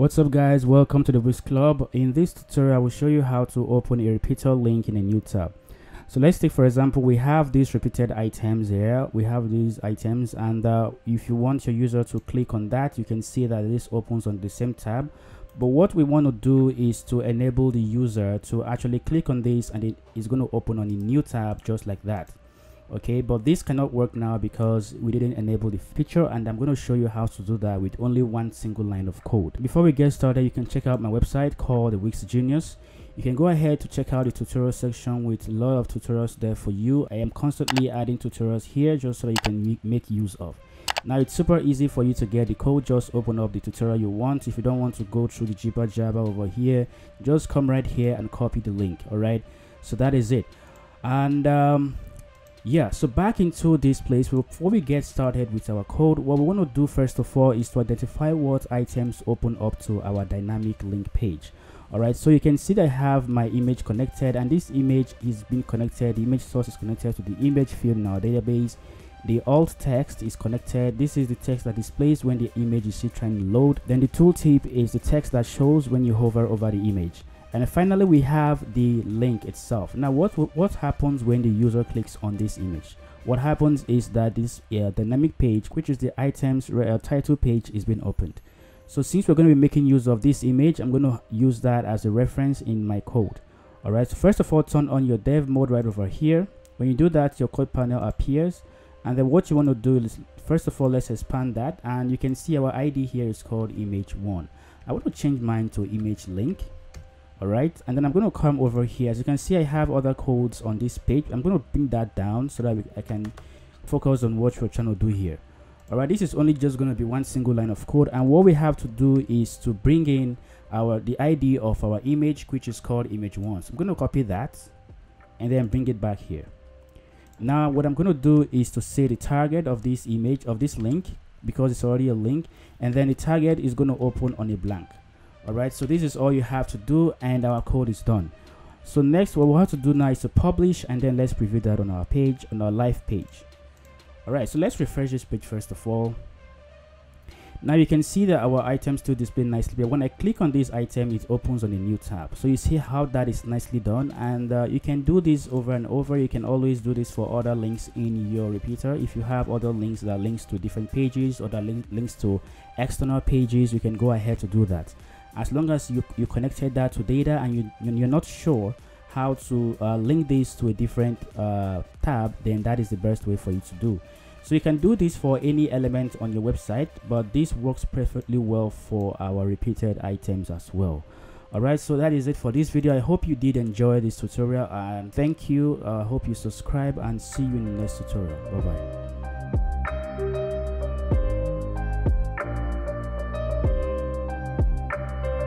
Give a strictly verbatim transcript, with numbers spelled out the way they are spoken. What's up guys, welcome to the Wix Club. In this tutorial I will show you how to open a repeated link in a new tab. So let's take for example, we have these repeated items here, we have these items, and uh, if you want your user to click on that, you can see that this opens on the same tab. But what we want to do is to enable the user to actually click on this and it is going to open on a new tab just like that. Okay, but this cannot work now because we didn't enable the feature, and I'm going to show you how to do that with only one single line of code. Before we get started, you can check out my website called the Wix Genius. You can go ahead to check out the tutorial section with a lot of tutorials there for you. I am constantly adding tutorials here just so that you can make use of. Now it's super easy for you to get the code. Just open up the tutorial you want. If you don't want to go through the jibber jabber over here, just come right here and copy the link. All right, so that is it. And um yeah, so back into this place. Before we get started with our code, what we want to do first of all is to identify what items open up to our dynamic link page. All right, so you can see that I have my image connected, and this image is being connected. The image source is connected to the image field in our database. The alt text is connected. This is the text that displays when the image is still trying to load. Then the tooltip is the text that shows when you hover over the image. And finally, we have the link itself. Now, what what happens when the user clicks on this image? What happens is that this uh, dynamic page, which is the items uh, title page, is being opened. So since we're going to be making use of this image, I'm going to use that as a reference in my code. All right, so first of all, turn on your dev mode right over here. When you do that, your code panel appears. And then what you want to do is, first of all, let's expand that. And you can see our I D here is called image one. I want to change mine to image link. All right, and then I'm going to come over here. As you can see, I have other codes on this page. I'm going to bring that down so that we, I can focus on what we're trying to do here. All right, this is only just going to be one single line of code, and what we have to do is to bring in our the I D of our image, which is called image one. So I'm going to copy that and then bring it back here. Now what I'm going to do is to say the target of this image, of this link, because it's already a link, and then the target is going to open on a blank. All right, so this is all you have to do, and our code is done. So next, what we'll have to do now is to publish, and then let's preview that on our page, on our live page. All right, so let's refresh this page first of all. Now you can see that our items still display nicely, but when I click on this item, it opens on a new tab. So you see how that is nicely done, and uh, you can do this over and over. You can always do this for other links in your repeater. If you have other links that links to different pages or that link links to external pages, you can go ahead to do that. As long as you, you connected that to data and you, you're not sure how to uh, link this to a different uh, tab, then that is the best way for you to do. So you can do this for any element on your website, but this works perfectly well for our repeated items as well. Alright, so that is it for this video. I hope you did enjoy this tutorial, and thank you. I uh, hope you subscribe, and see you in the next tutorial. Bye bye.